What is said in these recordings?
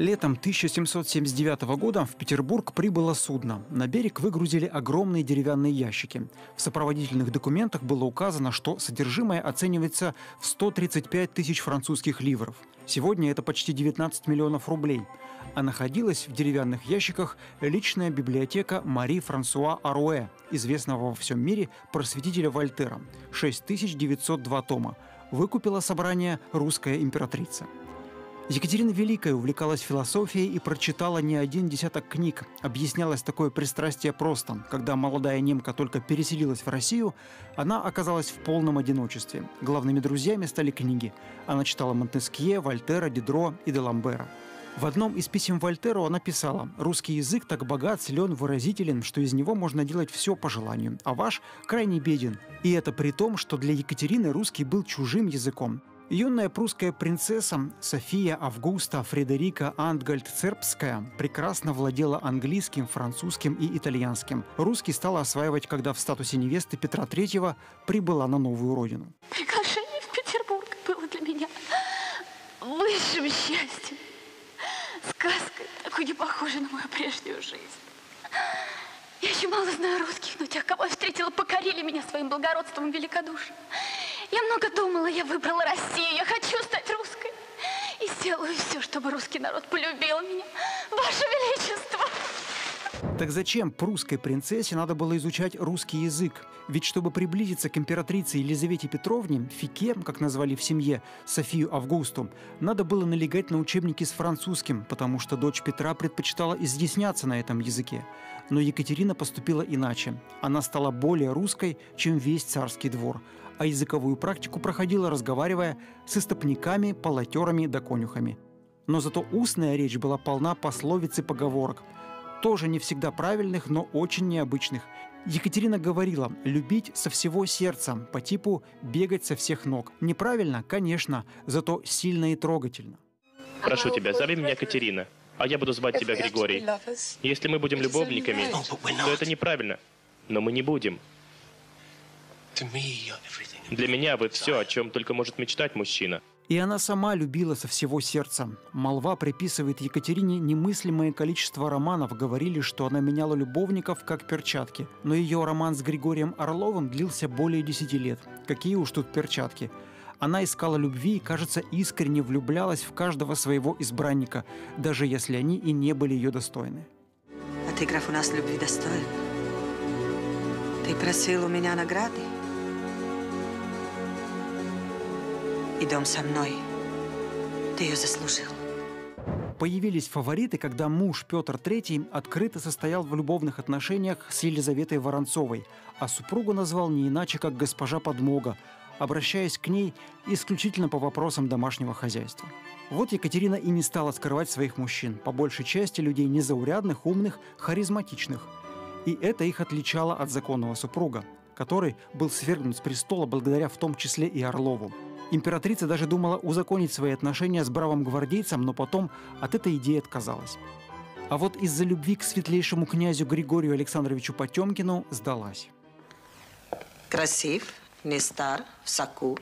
Летом 1779 года в Петербург прибыло судно. На берег выгрузили огромные деревянные ящики. В сопроводительных документах было указано, что содержимое оценивается в 135 тысяч французских ливров. Сегодня это почти 19 миллионов рублей. А находилась в деревянных ящиках личная библиотека Мари Франсуа Аруэ, известного во всем мире просветителя Вольтера, 6902 тома. Выкупила собрание русская императрица. Екатерина Великая увлекалась философией и прочитала не один десяток книг. Объяснялось такое пристрастие просто. Когда молодая немка только переселилась в Россию, она оказалась в полном одиночестве. Главными друзьями стали книги. Она читала Монтескье, Вольтера, Дидро и Деламбера. В одном из писем Вольтеру она писала: «Русский язык так богат, силен, выразителен, что из него можно делать все по желанию, а ваш крайне беден». И это при том, что для Екатерины русский был чужим языком. Юная прусская принцесса София Августа Фредерика Ангальт-Цербская прекрасно владела английским, французским и итальянским. Русский стала осваивать, когда в статусе невесты Петра III прибыла на новую родину. Приглашение в Петербург было для меня высшим счастьем, сказкой, такой не похожей на мою прежнюю жизнь. Я еще мало знаю русских, но тех, кого я встретила, покорили меня своим благородством и великодушием. Я много думала, я выбрала Россию, я хочу стать русской. И сделаю все, чтобы русский народ полюбил меня. Ваше Величество! Так зачем прусской принцессе надо было изучать русский язык? Ведь чтобы приблизиться к императрице Елизавете Петровне, Фике, как назвали в семье Софию Августу, надо было налегать на учебники с французским, потому что дочь Петра предпочитала изъясняться на этом языке. Но Екатерина поступила иначе. Она стала более русской, чем весь царский двор, а языковую практику проходила, разговаривая с истопниками, полотерами да конюхами. Но зато устная речь была полна пословиц и поговорок, тоже не всегда правильных, но очень необычных. Екатерина говорила: «Любить со всего сердца», по типу «бегать со всех ног». Неправильно, конечно, зато сильно и трогательно. «Прошу тебя, зови меня Катерина, а я буду звать тебя Григорий. Если мы будем любовниками, то это неправильно, но мы не будем. Для меня вы все, о чем только может мечтать мужчина». И она сама любила со всего сердца. Молва приписывает Екатерине немыслимое количество романов. Говорили, что она меняла любовников как перчатки. Но ее роман с Григорием Орловым длился более 10 лет. Какие уж тут перчатки. Она искала любви и, кажется, искренне влюблялась в каждого своего избранника, даже если они и не были ее достойны. «А ты, граф, у нас любви достоин? Ты просил у меня награды? Идем со мной. Ты ее заслужил». Появились фавориты, когда муж Петр III открыто состоял в любовных отношениях с Елизаветой Воронцовой, а супругу назвал не иначе, как госпожа Подмога, обращаясь к ней исключительно по вопросам домашнего хозяйства. Вот Екатерина и не стала скрывать своих мужчин, по большей части людей незаурядных, умных, харизматичных. И это их отличало от законного супруга, который был свергнут с престола благодаря в том числе и Орлову. Императрица даже думала узаконить свои отношения с бравым гвардейцем, но потом от этой идеи отказалась. А вот из-за любви к светлейшему князю Григорию Александровичу Потемкину сдалась. «Красив, не стар, в соку».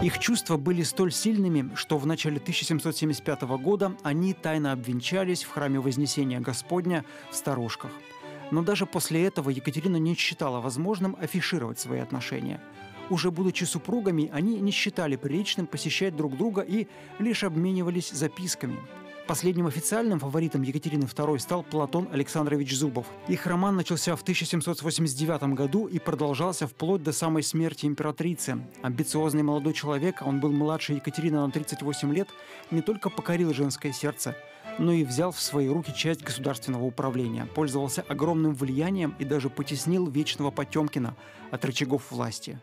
Их чувства были столь сильными, что в начале 1775 года они тайно обвенчались в храме Вознесения Господня в Сторожках. Но даже после этого Екатерина не считала возможным афишировать свои отношения. Уже будучи супругами, они не считали приличным посещать друг друга и лишь обменивались записками. Последним официальным фаворитом Екатерины II стал Платон Александрович Зубов. Их роман начался в 1789 году и продолжался вплоть до самой смерти императрицы. Амбициозный молодой человек, он был младше Екатерины на 38 лет, не только покорил женское сердце, но и взял в свои руки часть государственного управления, пользовался огромным влиянием и даже потеснил вечного Потемкина от рычагов власти.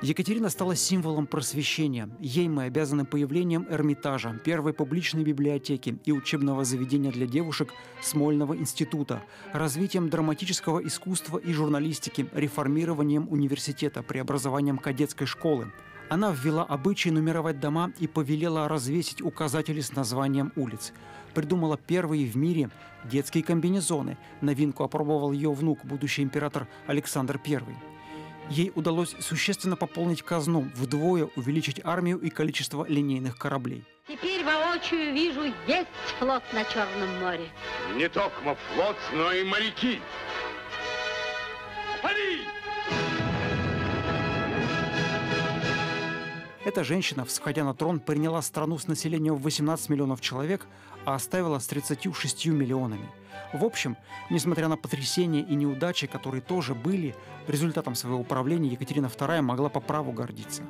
Екатерина стала символом просвещения. Ей мы обязаны появлением Эрмитажа, первой публичной библиотеки и учебного заведения для девушек Смольного института, развитием драматического искусства и журналистики, реформированием университета, преобразованием кадетской школы. Она ввела обычай нумеровать дома и повелела развесить указатели с названием улиц. придумала первые в мире детские комбинезоны. Новинку опробовал ее внук, будущий император Александр I. Ей удалось существенно пополнить казну, вдвое увеличить армию и количество линейных кораблей. Теперь воочию вижу, есть флот на Черном море. Не только флот, но и моряки. Пари! Эта женщина, всходя на трон, приняла страну с населением в 18 миллионов человек, а оставила с 36 миллионами. В общем, несмотря на потрясения и неудачи, которые тоже были, результатом своего правления Екатерина II могла по праву гордиться.